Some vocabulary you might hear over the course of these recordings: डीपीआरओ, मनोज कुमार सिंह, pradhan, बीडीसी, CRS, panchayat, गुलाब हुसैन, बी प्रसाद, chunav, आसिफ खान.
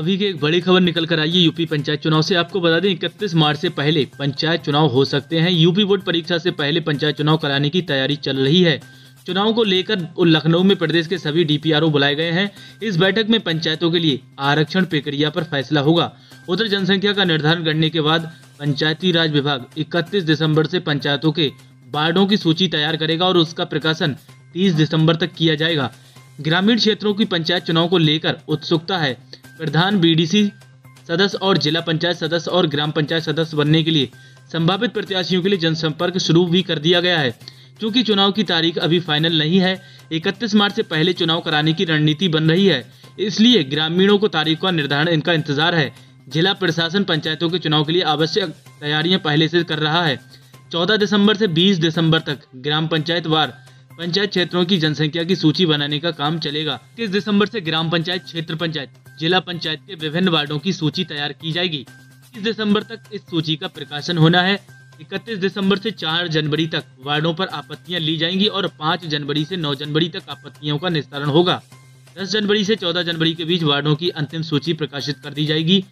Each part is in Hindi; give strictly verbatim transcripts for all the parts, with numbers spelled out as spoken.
अभी की एक बड़ी खबर निकल कर आई है यूपी पंचायत चुनाव से। आपको बता दें इकतीस मार्च से पहले पंचायत चुनाव हो सकते हैं। यूपी बोर्ड परीक्षा से पहले पंचायत चुनाव कराने की तैयारी चल रही है। चुनाव को लेकर लखनऊ में प्रदेश के सभी डीपीआरओ बुलाए गए हैं। इस बैठक में पंचायतों के लिए आरक्षण प्रक्रिया पर फैसला होगा। उधर जनसंख्या का निर्धारण करने के बाद पंचायती राज विभाग इकतीस दिसंबर से पंचायतों के वार्डों की सूची तैयार करेगा और उसका प्रकाशन तीस दिसंबर तक किया जाएगा। ग्रामीण क्षेत्रों की पंचायत चुनाव को लेकर उत्सुकता है। प्रधान बीडीसी सदस्य और जिला पंचायत सदस्य और ग्राम पंचायत सदस्य बनने के लिए संभावित प्रत्याशियों के लिए जनसंपर्क शुरू भी कर दिया गया है। क्योंकि चुनाव की तारीख अभी फाइनल नहीं है, इकतीस मार्च से पहले चुनाव कराने की रणनीति बन रही है, इसलिए ग्रामीणों को तारीख का निर्धारण इनका इंतजार है। जिला प्रशासन पंचायतों के चुनाव के लिए आवश्यक तैयारियां पहले से कर रहा है। चौदह दिसंबर से बीस दिसंबर तक ग्राम पंचायत वार पंचायत क्षेत्रों की जनसंख्या की सूची बनाने का काम चलेगा। इक्कीस दिसंबर से ग्राम पंचायत, क्षेत्र पंचायत, जिला पंचायत के विभिन्न वार्डों की सूची तैयार की जाएगी। इक्कीस दिसंबर तक इस सूची का प्रकाशन होना है। इकतीस दिसंबर से चार जनवरी तक वार्डों पर आपत्तियां ली जाएंगी और पाँच जनवरी से नौ जनवरी तक आपत्तियों का निस्तारण होगा। दस जनवरी से चौदह जनवरी के बीच वार्डों की अंतिम सूची प्रकाशित कर दी जाएगी।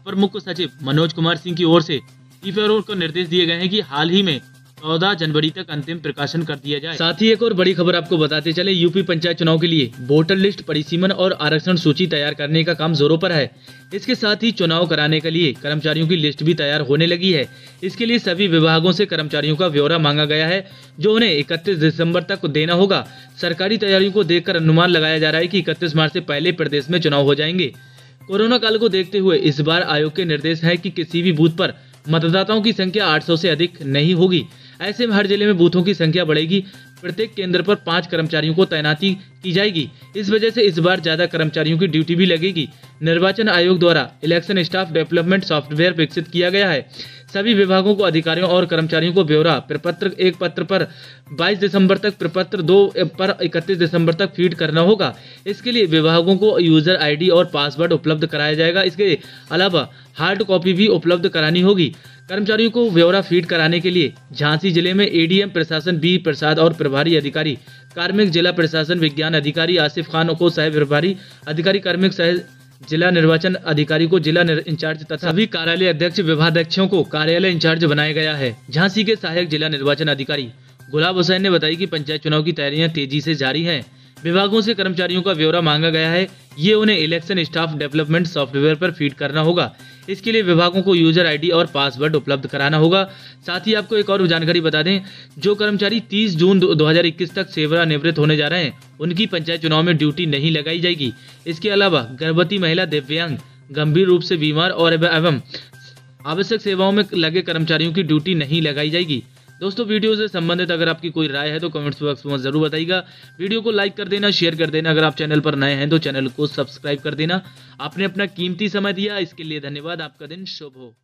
अपर मुख्य सचिव मनोज कुमार सिंह की ओर से डीपीआरओ को निर्देश दिए गए हैं कि हाल ही में चौदह जनवरी तक अंतिम प्रकाशन कर दिया जाए। साथ ही एक और बड़ी खबर आपको बताते चले, यूपी पंचायत चुनाव के लिए वोटर लिस्ट परिसीमन और आरक्षण सूची तैयार करने का काम जोरों पर है। इसके साथ ही चुनाव कराने के लिए कर्मचारियों की लिस्ट भी तैयार होने लगी है। इसके लिए सभी विभागों से कर्मचारियों का ब्यौरा मांगा गया है, जो उन्हें इकतीस दिसंबर तक देना होगा। सरकारी तैयारियों को देखकर अनुमान लगाया जा रहा है कि इकतीस मार्च से पहले प्रदेश में चुनाव हो जाएंगे। कोरोना काल को देखते हुए इस बार आयोग के निर्देश है कि किसी भी बूथ पर मतदाताओं की संख्या आठ सौ से अधिक नहीं होगी। ऐसे में हर जिले में बूथों की संख्या बढ़ेगी। प्रत्येक केंद्र पर पांच कर्मचारियों को तैनाती की जाएगी। इस वजह से इस बार ज्यादा कर्मचारियों की ड्यूटी भी लगेगी। निर्वाचन आयोग द्वारा इलेक्शन स्टाफ डेवलपमेंट सॉफ्टवेयर विकसित किया गया है। सभी विभागों को अधिकारियों और कर्मचारियों को ब्यौरा प्रपत्र एक पत्र पर बाईस दिसंबर तक, प्रपत्र दो पर इकतीस दिसंबर तक फीड करना होगा। इसके लिए विभागों को यूजर आईडी और पासवर्ड उपलब्ध कराया जाएगा। इसके अलावा हार्ड कॉपी भी उपलब्ध करानी होगी। कर्मचारियों को ब्यौरा फीड कराने के लिए झांसी जिले में एडीएम प्रशासन बी प्रसाद और प्रभारी अधिकारी कार्मिक जिला प्रशासन विज्ञान अधिकारी आसिफ खान को सह प्रभारी अधिकारी कार्मिक सह जिला निर्वाचन अधिकारी को जिला इंचार्ज तथा सभी कार्यालय अध्यक्ष विभागाध्यक्षों को कार्यालय इंचार्ज बनाया गया है। झांसी के सहायक जिला निर्वाचन अधिकारी गुलाब हुसैन ने बताया कि पंचायत चुनाव की तैयारियां तेजी से जारी हैं। विभागों से कर्मचारियों का ब्यौरा मांगा गया है। ये उन्हें इलेक्शन स्टाफ डेवलपमेंट सॉफ्टवेयर पर फीड करना होगा। इसके लिए विभागों को यूजर आईडी और पासवर्ड उपलब्ध कराना होगा। साथ ही आपको एक और जानकारी बता दें, जो कर्मचारी तीस जून दो हज़ार इक्कीस तक सेवानिवृत्त होने जा रहे हैं, उनकी पंचायत चुनाव में ड्यूटी नहीं लगाई जाएगी। इसके अलावा गर्भवती महिला, दिव्यांग, गंभीर रूप से बीमार और एवं आवश्यक सेवाओं में लगे कर्मचारियों की ड्यूटी नहीं लगाई जाएगी। दोस्तों, वीडियो से संबंधित अगर आपकी कोई राय है तो कमेंट्स बॉक्स में जरूर बताइएगा। वीडियो को लाइक कर देना, शेयर कर देना। अगर आप चैनल पर नए हैं तो चैनल को सब्सक्राइब कर देना। आपने अपना कीमती समय दिया, इसके लिए धन्यवाद। आपका दिन शुभ हो।